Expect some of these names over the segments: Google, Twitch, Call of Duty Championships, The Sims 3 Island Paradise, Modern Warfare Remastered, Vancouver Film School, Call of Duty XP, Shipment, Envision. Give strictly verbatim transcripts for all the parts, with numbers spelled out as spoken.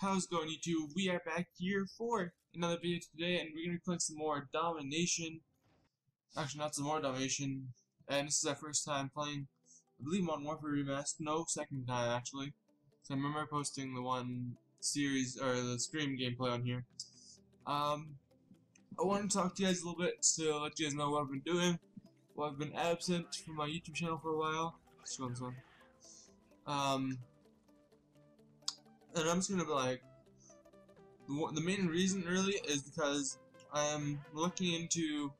How's it going, YouTube? We are back here for another video today, and we're gonna be playing some more Domination. Actually, not some more Domination. And this is our first time playing, I believe, Modern Warfare Remastered. No, second time actually. So I remember posting the one series or the stream gameplay on here. Um, I want to talk to you guys a little bit to let you guys know what I've been doing. Well, I've been absent from my YouTube channel for a while. Let's go on this one. Um. And I'm just gonna be like, the main reason really is because I am looking into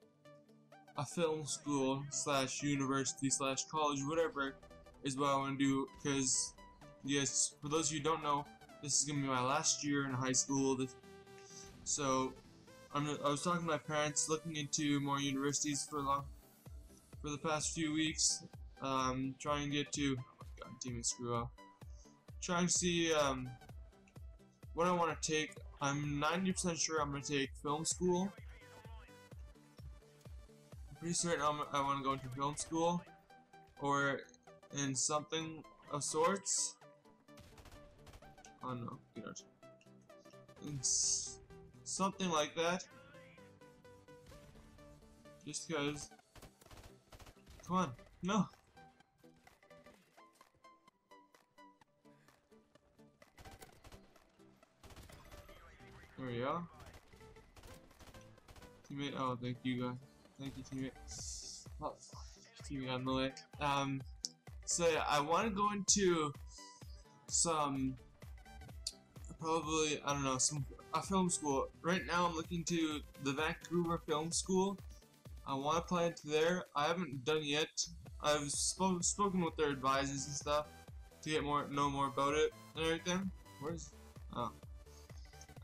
a film school slash university slash college, whatever is what I want to do. Because yes, for those of you who don't know, this is gonna be my last year in high school. This, so I'm, I was talking to my parents, looking into more universities for long, for the past few weeks, um, trying to get to. Oh my God, demon screw up. Trying to see um, what I want to take. I'm ninety percent sure I'm going to take film school. I'm pretty certain I'm, I want to go into film school or in something of sorts. Oh no, get out. It's something like that. Just because. Come on, no. There we go. Teammate, oh, thank you guys. Thank you, teammate. Oh, teammate on the way. Um, so yeah, I want to go into some, probably, I don't know, some a film school. Right now I'm looking to the Vancouver Film School. I want to apply into there. I haven't done yet. I've sp spoken with their advisors and stuff to get more, know more about it and everything. Where's, oh.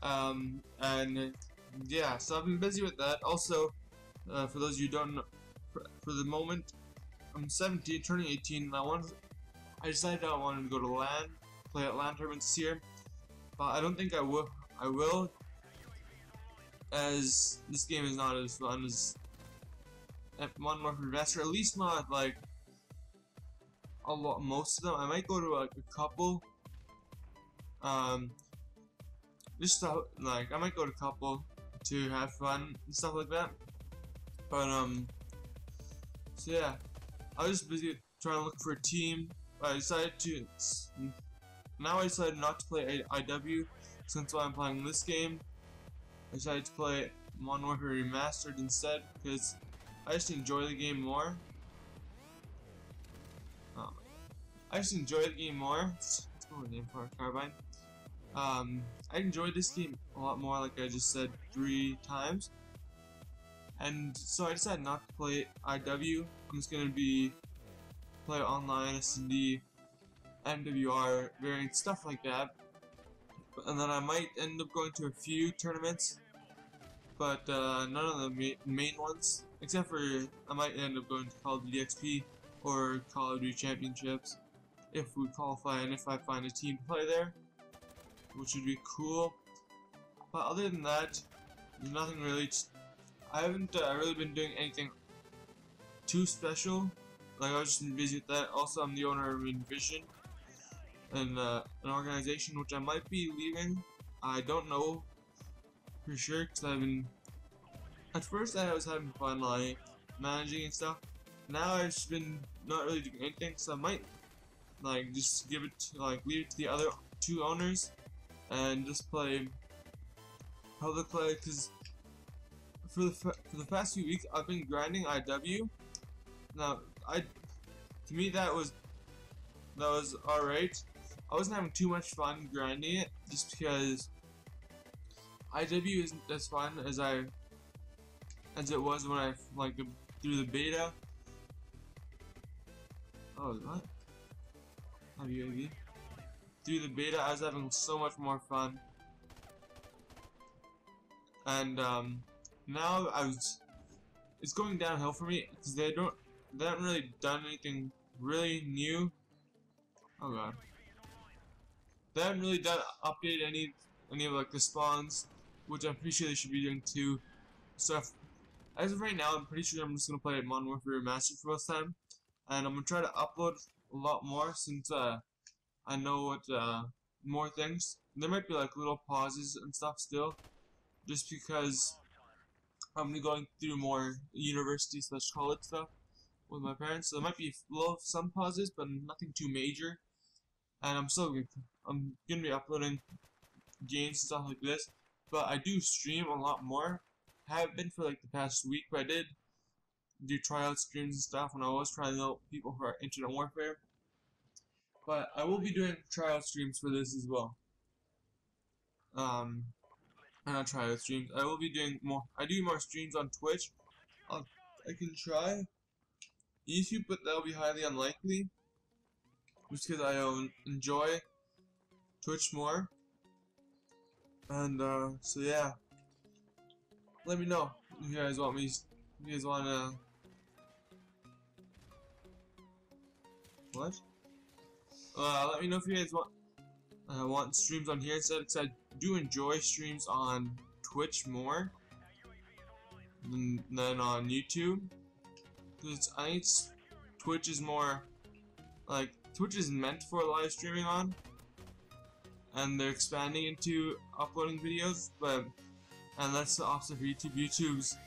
Um, and yeah, so I've been busy with that. Also, uh, for those of you who don't know, for, for the moment, I'm seventeen, turning eighteen, and I wanted, I decided I wanted to go to LAN, play at LAN tournaments this year, but I don't think I will, I will, as this game is not as fun as Modern Warfare Remastered, at least not like a lot, most of them. I might go to like a couple, um, Just to, like I might go to a couple to have fun and stuff like that, but um, so yeah, I was just busy trying to look for a team. I decided to now I decided not to play I W, since why I'm playing this game. I decided to play Modern Warfare Remastered instead because I just enjoy the game more. Um, I just enjoy the game more. Let's go with name for our carbine. Um, I enjoyed this game a lot more, like I just said three times, and so I decided not to play I W. I'm just gonna be play online, S and D, M W R, variant stuff like that, and then I might end up going to a few tournaments, but uh, none of the ma main ones, except for I might end up going to Call of Duty X P or Call of Duty Championships if we qualify and if I find a team to play there, which would be cool. But other than that, there's nothing really. I haven't uh, really been doing anything too special. Like I was just busy with that. Also, I'm the owner of Envision, and uh, an organization which I might be leaving. I don't know for sure because I've been. At first, I was having fun like managing and stuff. Now I've just been not really doing anything, so I might like just give it to, like leave it to the other two owners. And just play public play, because for the for the past few weeks I've been grinding I W. Now I, to me that was that was all right. I wasn't having too much fun grinding it just because I W isn't as fun as I as it was when I like through the beta. Oh what? I W. Through the beta, I was having so much more fun, and um, now I was. It's going downhill for me because they don't. They haven't really done anything really new. Oh god, they haven't really done update any any of like the spawns, which I'm pretty sure they should be doing too. So if, as of right now, I'm pretty sure I'm just gonna play Modern Warfare Remastered for most time, and I'm gonna try to upload a lot more since uh. I know what uh, more things there might be like little pauses and stuff still, just because I'm gonna be going through more university slash college stuff with my parents, so there might be little, some pauses, but nothing too major. And I'm still gonna, I'm gonna be uploading games and stuff like this, but I do stream a lot more. Have been for like the past week, but I did do tryout streams and stuff when I was trying out people for Internet Warfare. But I will be doing tryout streams for this as well. Um, not tryout streams. I will be doing more. I do more streams on Twitch. I'll, I can try YouTube, but that'll be highly unlikely, just because I enjoy Twitch more. And uh, so yeah. Let me know if you guys want me. If you guys wanna what? Uh, let me know if you guys want uh, want streams on here instead, because I do enjoy streams on Twitch more than, than on YouTube. Because I think Twitch is more like Twitch is meant for live streaming on, and they're expanding into uploading videos, but. And that's the opposite for YouTube. YouTube's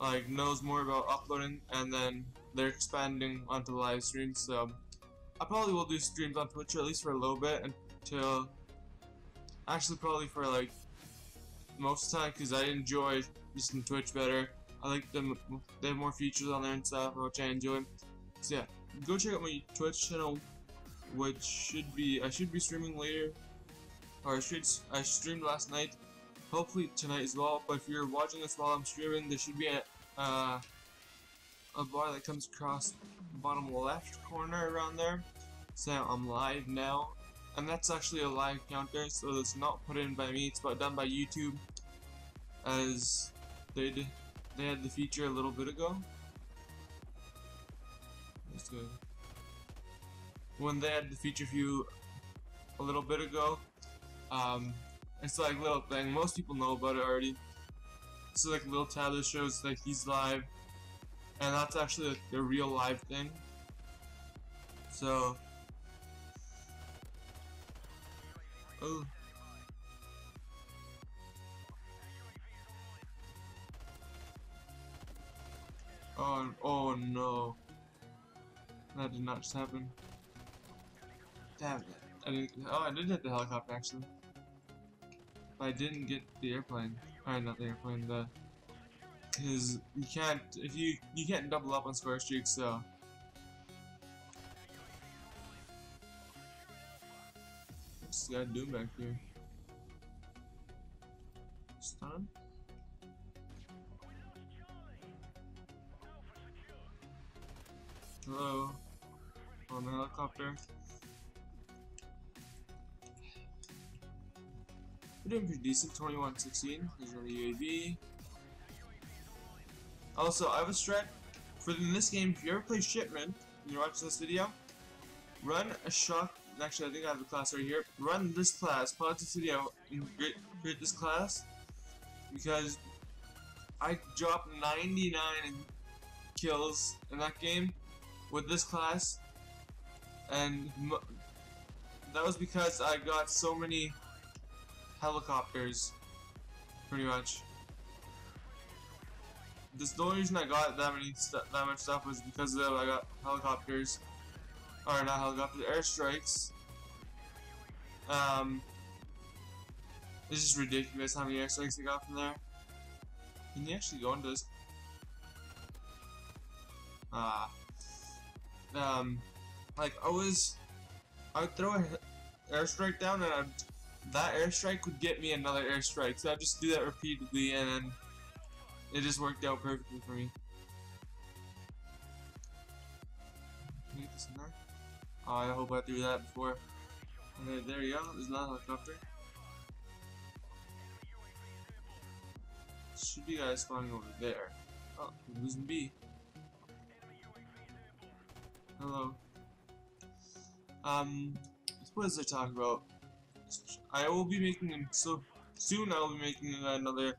like knows more about uploading, and then they're expanding onto live streams. So I probably will do streams on Twitch, at least for a little bit, until actually probably for like most of the time, because I enjoy using Twitch better. I like them; they have more features on there and stuff, which I enjoy. So yeah, go check out my Twitch channel, which should be I should be streaming later, or I should I streamed last night. Hopefully tonight as well, but if you're watching this while I'm streaming, there should be a, uh, a bar that comes across the bottom left corner around there. So I'm live now, and that's actually a live counter, so it's not put in by me, it's done by YouTube, as they did, they had the feature a little bit ago. That's good. When they had the feature for you a little bit ago, um, it's like little thing, most people know about it already. So like little tab that shows like he's live, and that's actually like the real live thing. So oh, oh, oh no, that did not just happen. Damn it, I didn't, oh I did hit the helicopter actually. I didn't get the airplane. Alright, not the airplane, the because you can't if you you can't double up on square streaks, so what's this guy doing back here? Stun? Hello. On the helicopter. We're doing pretty decent, twenty-one sixteen, there's another U A V. Also, I have a strat for in this game, if you ever play Shipment, and you're watching this video, run a shock, actually I think I have a class right here, run this class, pause this video, and create this class, because I dropped ninety-nine kills in that game with this class, and that was because I got so many helicopters, pretty much. This, the only reason I got that many that much stuff was because of that I got helicopters, or not helicopters, airstrikes. Um, it's just ridiculous how many airstrikes I got from there. Can you actually go into this? Ah, uh, um, like I was, I would throw an airstrike down and I'd. That airstrike would get me another airstrike, so I just do that repeatedly, and then it just worked out perfectly for me. Can I get this in there? Oh, I hope I threw that before. Okay, there you go. There's another helicopter. Should be guys spawning over there. Oh, I'm losing B. Hello. Um, what was I talking about? I will be making so soon. I will be making another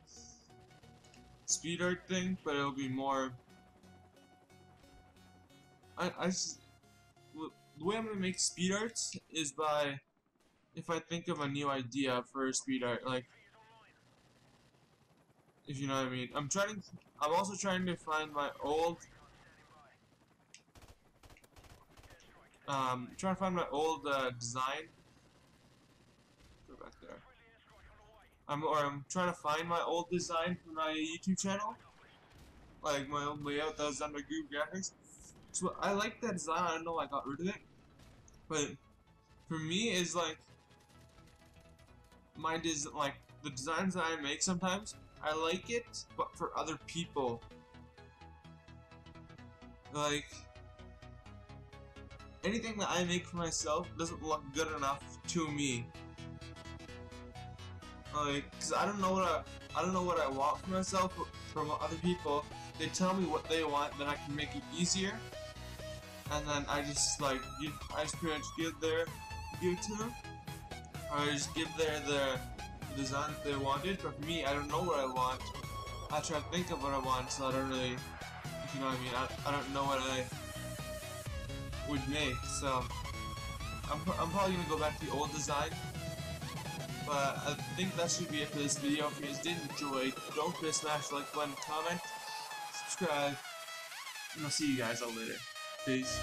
speed art thing, but it'll be more. I I the way I'm gonna make speed arts is by if I think of a new idea for street art, like, if you know what I mean. I'm trying. I'm also trying to find my old. Um, trying to find my old uh, design. Go back there. I'm or I'm trying to find my old design for my YouTube channel, like my old layout that was done by Google Graphics. So I like that design. I don't know why I got rid of it, but for me is like my des like the designs that I make sometimes. I like it, but for other people, like anything that I make for myself doesn't look good enough to me. Like, cause I don't know what I, I don't know what I want for myself, but from other people, they tell me what they want, then I can make it easier, and then I just like give, I just pretty much give their, give to them, or I just give their the. design that they wanted. But for me, I don't know what I want. I try to think of what I want, so I don't really, if you know what I mean, I, I don't know what I would make, so I'm, I'm probably going to go back to the old design, but I think that should be it for this video. If you guys did enjoy, don't forget to smash the like button, comment, subscribe, and I'll see you guys all later. Peace.